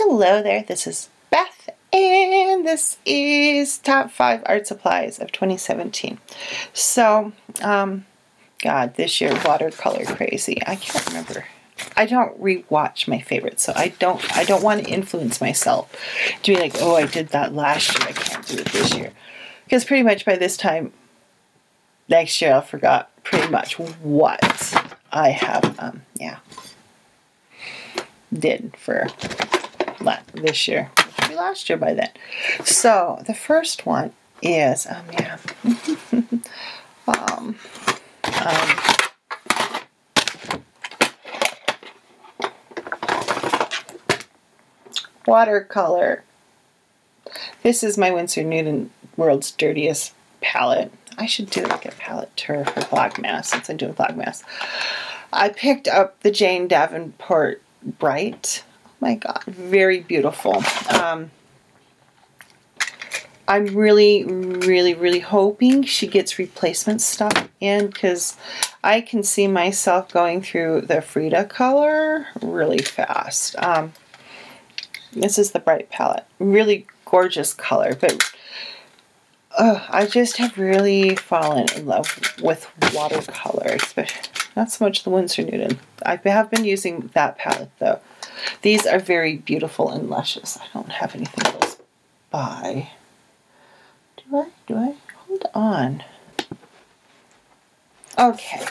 Hello there, this is Beth, and this is Top 5 Art Supplies of 2017. So, God, this year watercolor crazy. I can't remember. I don't re-watch my favorites, so I don't want to influence myself to be like, oh, I did that last year, I can't do it this year. Because pretty much by this time next year, I forgot pretty much what I have, did for this year. Maybe last year by then. So the first one is, watercolor. This is my Winsor Newton World's Dirtiest palette. I should do like a palette tour for Vlogmas, since I'm doing Vlogmas. I picked up the Jane Davenport Bright. Oh my God, very beautiful. I'm really hoping she gets replacement stuff in, because I can see myself going through the Frida color really fast. This is the Bright palette. Really gorgeous color, but I just have really fallen in love with watercolor, especially. Not so much the Winsor Newton. I have been using that palette though. These are very beautiful and luscious. I don't have anything else by. Do I? Hold on. Okay.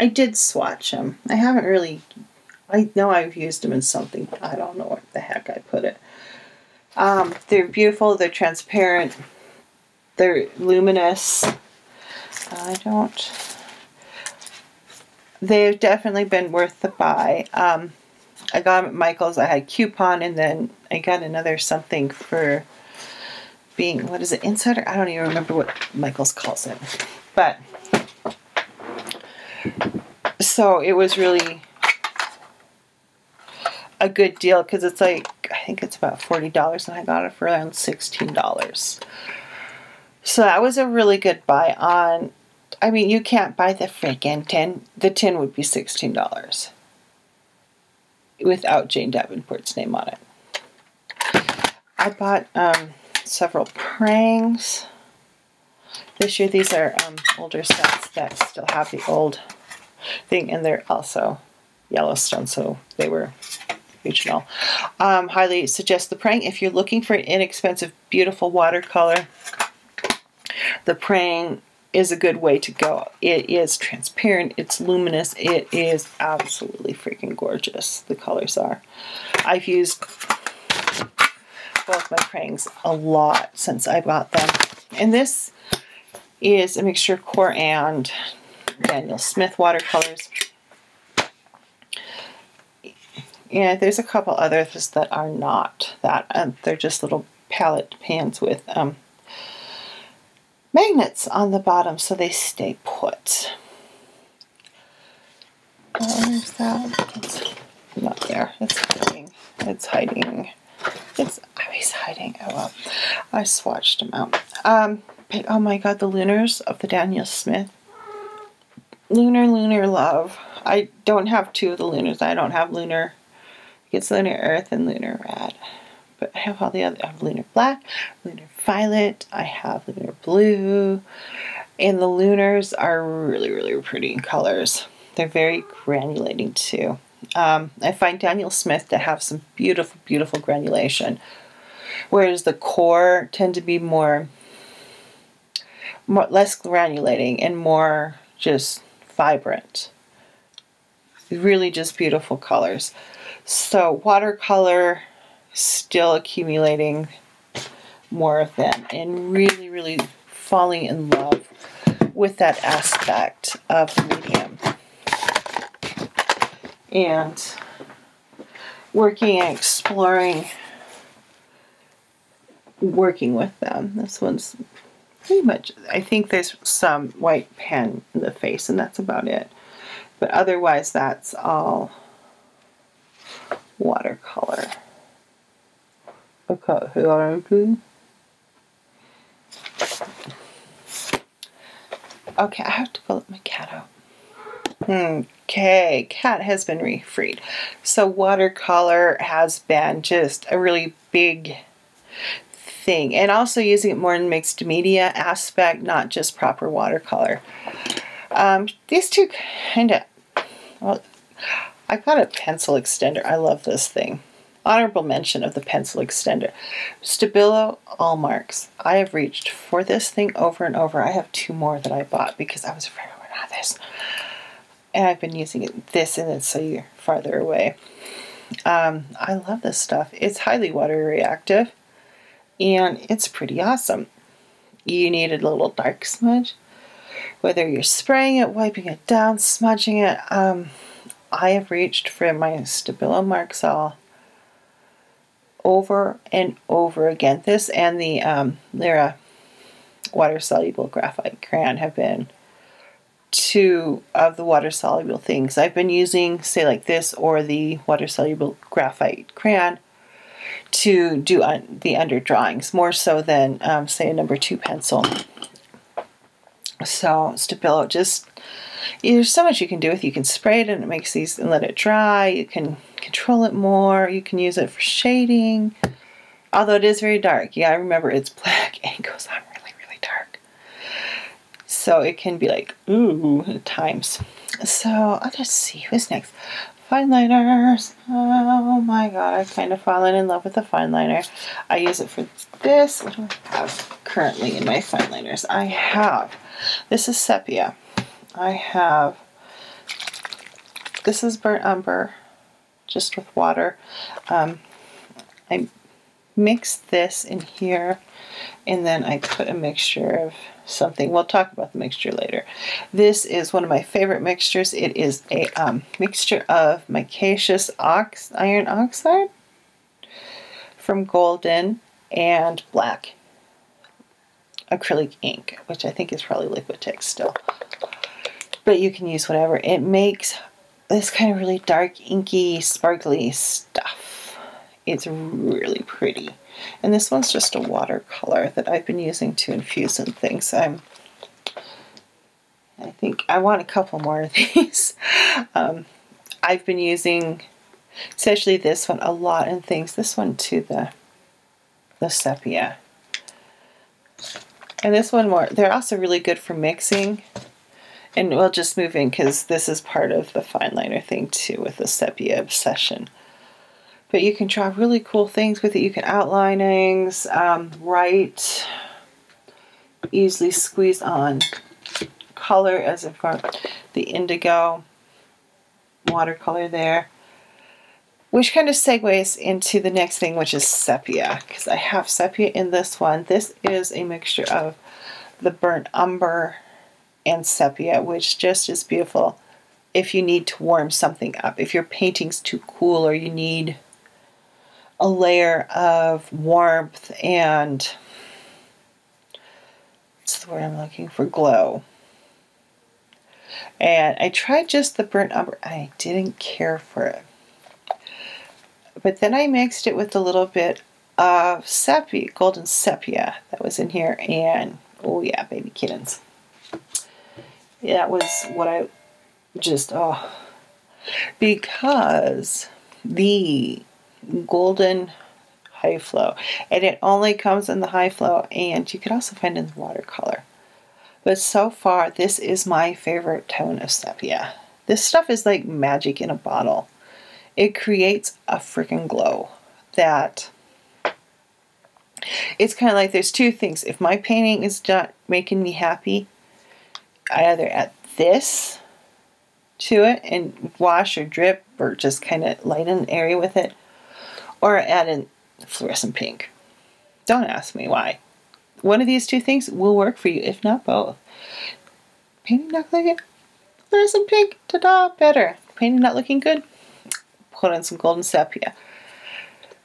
I did swatch them. I haven't really, I know I've used them in something. I don't know where the heck I put it. They're beautiful. They're transparent. They're luminous. I don't. They've definitely been worth the buy. I got them at Michael's. I had a coupon, and then I got another something for being, what is it, insider? I don't even remember what Michael's calls it. But, so it was really a good deal, because it's like, I think it's about $40, and I got it for around $16. So that was a really good buy on, I mean, you can't buy the freaking tin. The tin would be $16 without Jane Davenport's name on it. I bought several Prangs this year. These are older sets that still have the old thing, and they're also Yellowstone, so they were regional. Highly suggest the Prang if you're looking for an inexpensive, beautiful watercolor. The Prang is a good way to go. It is transparent, it's luminous, it is absolutely freaking gorgeous. The colors are. I've used both my Prangs a lot since I bought them. And this is a mixture of Core and Daniel Smith watercolors. And there's a couple others that are not that. They're just little palette pans with magnets on the bottom, so they stay put. Where's that? It's not there. It's hiding. It's hiding. It's always hiding. Oh well. I swatched them out. Oh my God, the Lunars of the Daniel Smith. Lunar love. I don't have two of the Lunars. I don't have Lunar. It's Lunar Earth and Lunar Red. But I have all the other, I have Lunar Black, Lunar Violet, I have Lunar Blue, and the Lunars are really pretty in colors. They're very granulating too. I find Daniel Smith to have some beautiful granulation, whereas the Core tend to be less granulating and more just vibrant. Really just beautiful colors. So watercolor, still accumulating more of them, and really falling in love with that aspect of the medium and working and exploring working with them. This one's pretty much, I think there's some white pen in the face, and that's about it, but otherwise that's all watercolor. Okay, who are you doing? Okay, I have to go let my cat out. Okay, cat has been refreed. So watercolor has been just a really big thing. And also using it more in mixed media aspect, not just proper watercolor. These two kind of, well, I've got a pencil extender. I love this thing. Honorable mention of the pencil extender. Stabilo all marks. I have reached for this thing over and over. I have two more that I bought because I was afraid I would have this. And I've been using it this and it's so farther away. I love this stuff. It's highly water reactive and it's pretty awesome. You need a little dark smudge, whether you're spraying it, wiping it down, smudging it. I have reached for my Stabilo marks all over and over again. This and the Lyra water-soluble graphite crayon have been two of the water-soluble things I've been using, say like this or the water-soluble graphite crayon, to do the underdrawings, more so than say a number 2 pencil. So Stabilo, just, there's so much you can do with it. You can spray it and it makes these and let it dry. You can control it more. You can use it for shading. Although it is very dark. Yeah, I remember it's black and it goes on really, really dark. So it can be like, ooh, at times. So I'll just see who's next. Fine liners. Oh my god, I've kind of fallen in love with the fine liner. I use it for this. What do I have currently in my fine liners? I have, this is sepia. I have, this is burnt umber, just with water. I mix this in here and then I put a mixture of something. We'll talk about the mixture later. This is one of my favorite mixtures. It is a mixture of micaceous iron oxide from Golden and black acrylic ink, which I think is probably Liquitex still. But you can use whatever. It makes this kind of really dark, inky, sparkly stuff. It's really pretty. And this one's just a watercolor that I've been using to infuse in things. I think I want a couple more of these. I've been using, especially this one, a lot in things. This one too, the sepia. And this one more. They're also really good for mixing. And we'll just move in because this is part of the fine liner thing too with the sepia obsession. But you can draw really cool things with it. You can outlinings, write, easily squeeze on color as if the indigo watercolor there. Which kind of segues into the next thing, which is sepia. Because I have sepia in this one. This is a mixture of the burnt umber and sepia, which just is beautiful if you need to warm something up. If your painting's too cool or you need a layer of warmth and, what's the word I'm looking for, glow. And I tried just the burnt umber. I didn't care for it. But then I mixed it with a little bit of sepia, golden sepia that was in here, and oh yeah, baby kittens. That was what I just, oh, because the golden high flow, and it only comes in the high flow, and you can also find it in the watercolor. But so far, this is my favorite tone of sepia. This stuff is like magic in a bottle. It creates a freaking glow that, it's kind of like there's two things. If my painting is not making me happy, I either add this to it and wash or drip or just kind of lighten an area with it, or add in fluorescent pink. Don't ask me why. One of these two things will work for you, if not both. Painting not looking, fluorescent pink, ta-da, better. Painting not looking good, put in some golden sepia.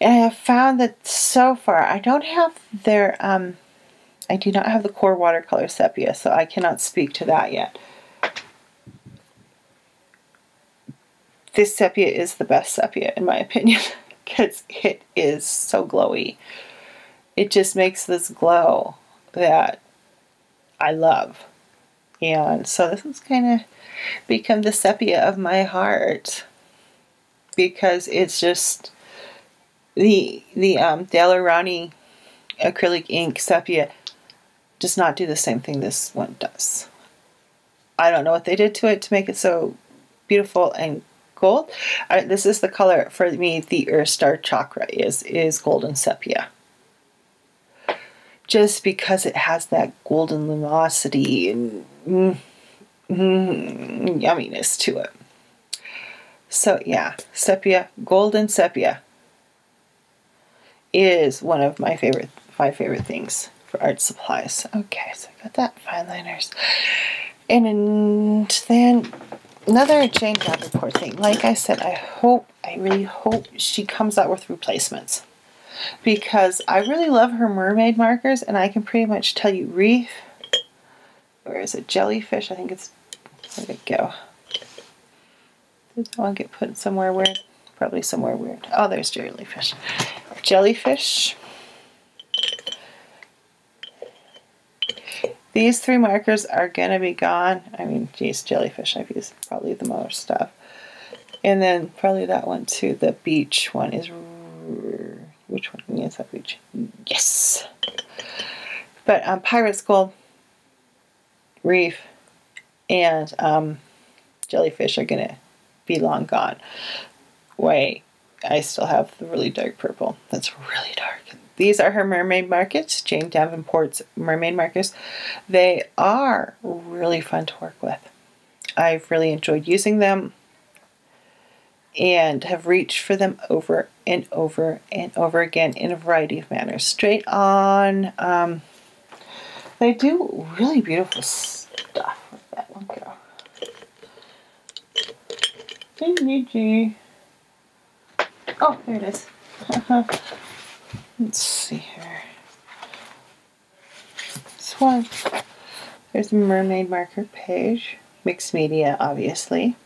And I have found that so far, I don't have their, I do not have the core watercolor sepia, so I cannot speak to that yet. This sepia is the best sepia, in my opinion, because it is so glowy. It just makes this glow that I love. And so this has kind of become the sepia of my heart, because it's just the Daler Rowney acrylic ink sepia does not do the same thing this one does. I don't know what they did to it to make it so beautiful and gold. This is the color for me. The Earth Star Chakra is golden sepia, just because it has that golden luminosity and yumminess to it. So yeah, sepia, golden sepia is one of my favorite things for art supplies. Okay, so I got that, fine liners. And then another Jane Davenport thing. Like I said, I really hope she comes out with replacements, because I really love her mermaid markers, and I can pretty much tell you reef, or is it jellyfish? I think it's, where'd it go? Did that one get put somewhere weird? Probably somewhere weird. Oh, there's jellyfish. Jellyfish. These three markers are gonna be gone. I mean, geez, jellyfish I've used probably the most stuff. And then probably that one too, the beach one is, which one is that beach? Yes. But Pirate's Gold, reef, and jellyfish are gonna be long gone. Wait, I still have the really dark purple. That's really dark. These are her mermaid markers, Jane Davenport's mermaid markers. They are really fun to work with. I've really enjoyed using them and have reached for them over and over and over again in a variety of manners. Straight on. They do really beautiful stuff. Where'd that one go? Didn't need you. Oh, there it is. Let's see here. This one. There's the mermaid marker page. Mixed media, obviously.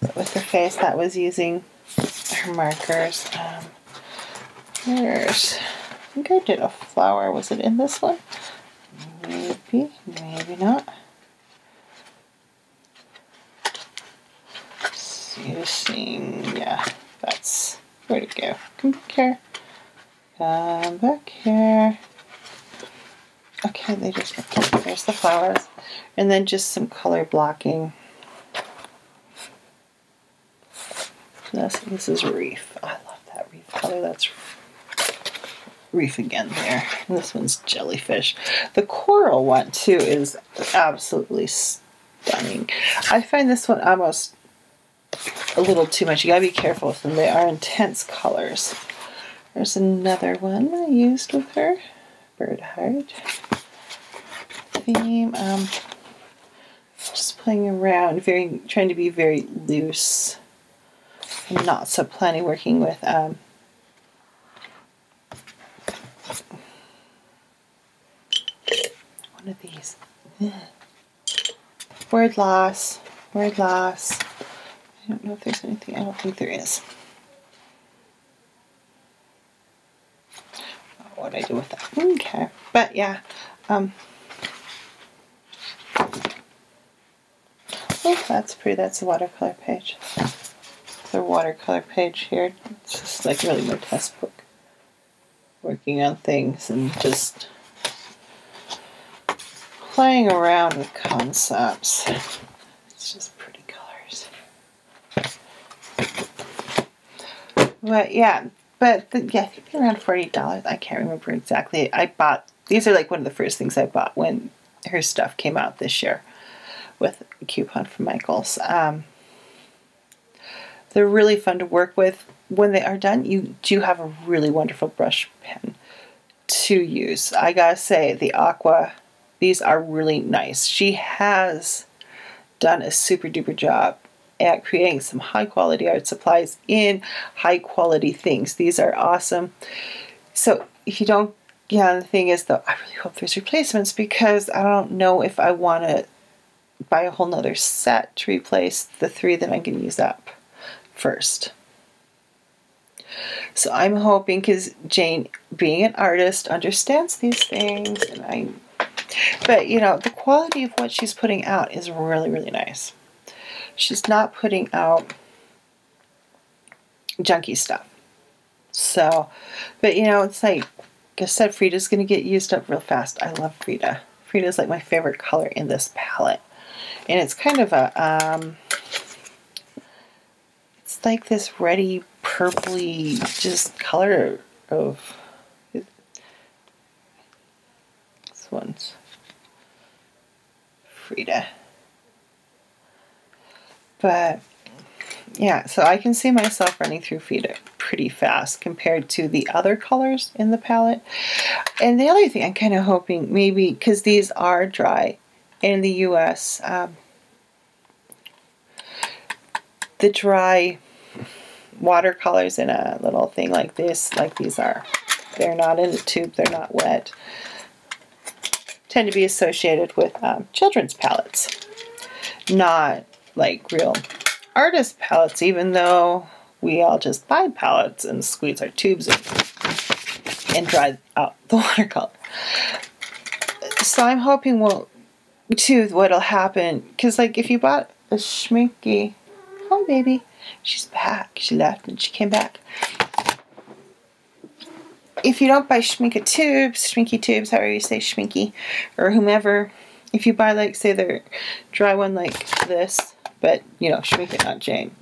But with the face that was using her markers. There's, I think I did a flower. Was it in this one? Maybe, maybe not. Using, yeah, that's, where'd it go? Come back here. Come back here. Okay, they just, okay, there's the flowers. And then just some color blocking. This is reef. I love that reef color. That's reef again there. And this one's jellyfish. The coral one, too, is absolutely stunning. I find this one almost a little too much. You gotta be careful with them. They are intense colors. There's another one I used with her. Bird Heart. Theme. Just playing around, trying to be very loose. I'm not so planning working with one of these. Word loss. Word loss. I don't know if there's anything. I don't think there is. Oh, what do I do with that? Okay. But yeah. Oh, that's pretty. That's the watercolor page. The watercolor page here. It's just like really my test book. Working on things and just playing around with concepts. It's just pretty. But yeah, I think they're around $40. I can't remember exactly. I bought, these are like one of the first things I bought when her stuff came out this year with a coupon from Michael's. They're really fun to work with. When they are done, you do have a really wonderful brush pen to use. I gotta say, the aqua, these are really nice. She has done a super duper job at creating some high quality art supplies in high quality things. These are awesome. So if you don't, yeah, the thing is though, I really hope there's replacements, because I don't know if I want to buy a whole nother set to replace the three that I'm going to use up first. So I'm hoping, because Jane, being an artist, understands these things, and I But, you know, the quality of what she's putting out is really, really nice. She's not putting out junky stuff. So, but, you know, it's like I said, Frida's going to get used up real fast. I love Frida. Frida's like my favorite color in this palette. And it's kind of a, it's like this reddy, purpley, just color of, this one's Frida. But, yeah, so I can see myself running through Frida pretty fast compared to the other colors in the palette. And the other thing I'm kind of hoping, maybe, because these are dry in the U.S., the dry watercolors in a little thing like this, like these are, they're not in a tube, they're not wet, tend to be associated with children's palettes, not like real artist palettes, even though we all just buy palettes and squeeze our tubes in and dry out the watercolor. So I'm hoping what'll happen, because like if you bought a Schmincke, oh baby, she's back, she left and she came back. If you don't buy Schmincke tubes, Schmincke tubes, however you say Schmincke, or whomever, if you buy like say their dry one like this, but you know, Schmincke, not Jane,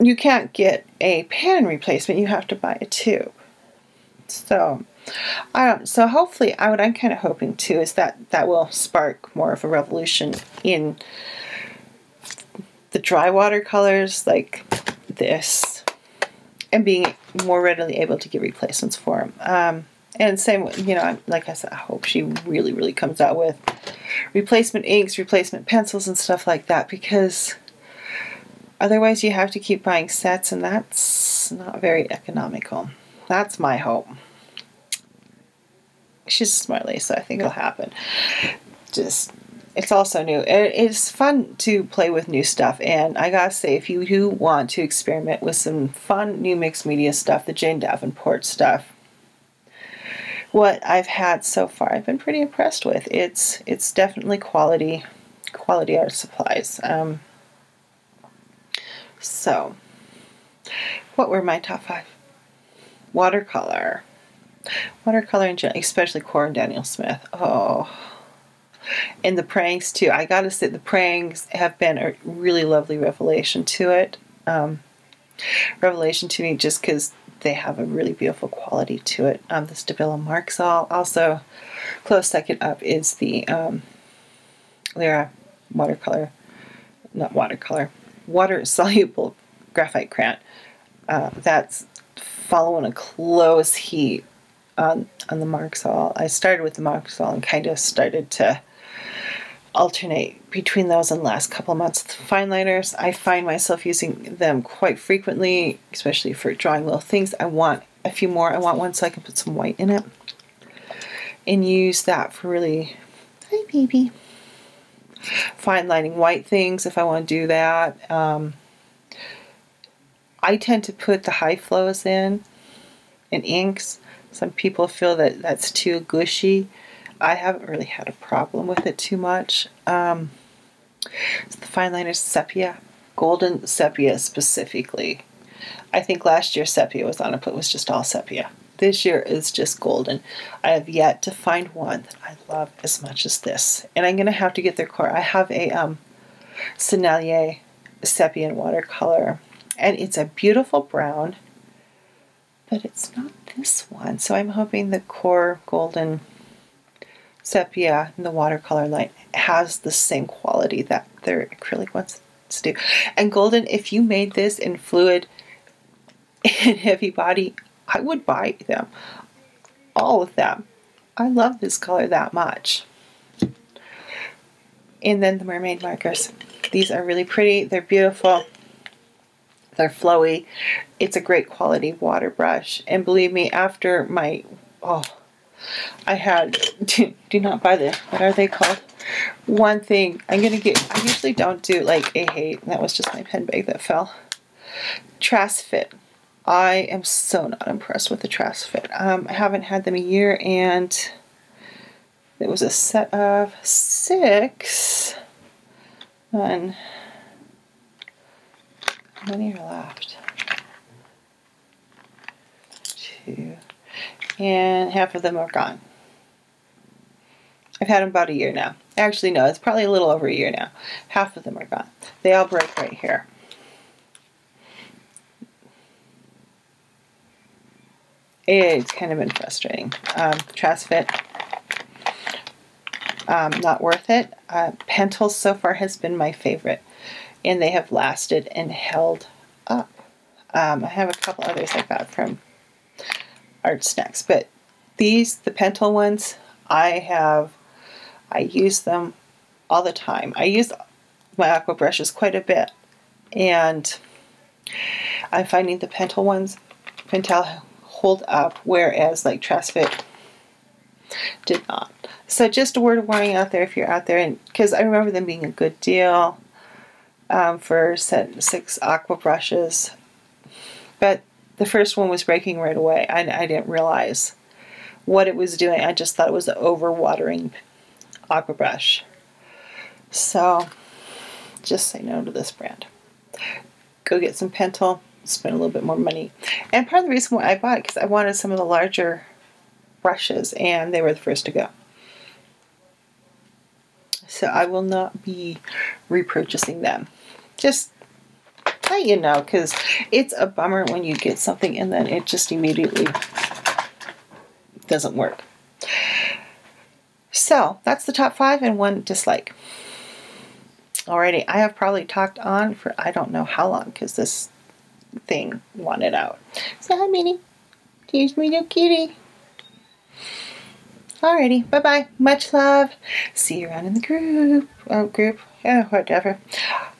you can't get a pan replacement, you have to buy a tube. So I don't, so hopefully what I'm kind of hoping too is that will spark more of a revolution in the dry watercolors like this and being more readily able to get replacements for them. And same with, you know, like I said, I hope she really, really comes out with replacement inks, replacement pencils and stuff like that, because otherwise you have to keep buying sets and that's not very economical. That's my hope. She's a smart lady, so I think it'll happen. Just, it's also new. It's fun to play with new stuff, and I gotta say, if you do want to experiment with some fun new mixed media stuff, the Jane Davenport stuff, what I've had so far, I've been pretty impressed with. It's definitely quality art supplies. So, what were my top 5? Watercolor. Watercolor in general, especially Core and Daniel Smith. Oh, and the Prangs too. I gotta say, the Prangs have been a really lovely revelation to it. Revelation to me, just because they have a really beautiful quality to it. The Stabilo marks all. Also, close second up is the Lyra watercolor, not watercolor, water-soluble graphite crayon. That's following a close heat on the Michael's. I started with the Michael's and kind of started to alternate between those in the last couple of months. The fine liners, I find myself using them quite frequently, especially for drawing little things. I want a few more. I want one so I can put some white in it and use that for really, hi baby, fine lining white things if I want to do that. I tend to put the high flows in inks. Some people feel that that's too gushy. I haven't really had a problem with it too much. So the fine liners, sepia, golden sepia specifically. I think last year sepia was on a put was just all sepia. This year is just golden. I have yet to find one that I love as much as this, and I'm gonna have to get their core. I have a Sennelier sepia in watercolor, and it's a beautiful brown, but it's not this one. So I'm hoping the core golden sepia in the watercolor line has the same quality that their acrylic ones do. And golden, if you made this in fluid and heavy body, I would buy them, all of them. I love this color that much. And then the mermaid markers. These are really pretty, they're beautiful, they're flowy. It's a great quality water brush. And believe me, after my, oh, I had, do not buy this, what are they called? One thing, I'm gonna get, I usually don't do like a hate, that was just my pen bag that fell. Trasfit. I am so not impressed with the Trasfit. I haven't had them a year, and There was a set of 6. And how many are left? 2. And half of them are gone. I've had them about a year now. Actually, no, it's probably a little over a year now. Half of them are gone. They all break right here. It's kind of been frustrating. Trasfit, not worth it. Pentel so far has been my favorite, and they have lasted and held up. I have a couple others I got from Art Snacks, but these, the Pentel ones, I use them all the time. I use my aqua brushes quite a bit, and I'm finding the Pentel ones, Pentel, hold up, whereas like Trasfit did not. So just a word of warning out there if you're out there, and because I remember them being a good deal for set 6 aqua brushes, but the first one was breaking right away. I didn't realize what it was doing. I just thought it was an overwatering aqua brush. So just say no to this brand. Go get some Pentel, spend a little bit more money. And part of the reason why I bought it, because I wanted some of the larger brushes, and they were the first to go. So I will not be repurchasing them. Just let you know, because it's a bummer when you get something and then it just immediately doesn't work. So that's the top 5 and 1 dislike. Alrighty, I have probably talked on for I don't know how long, because this thing wanted out. Say hi, Minnie. Here's my new kitty. Alrighty, bye bye. Much love. See you around in the group. Oh, group. Yeah, whatever.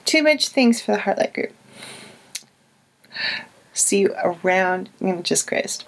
Too much things for the Heart Light group. See you around. I'm just crazed.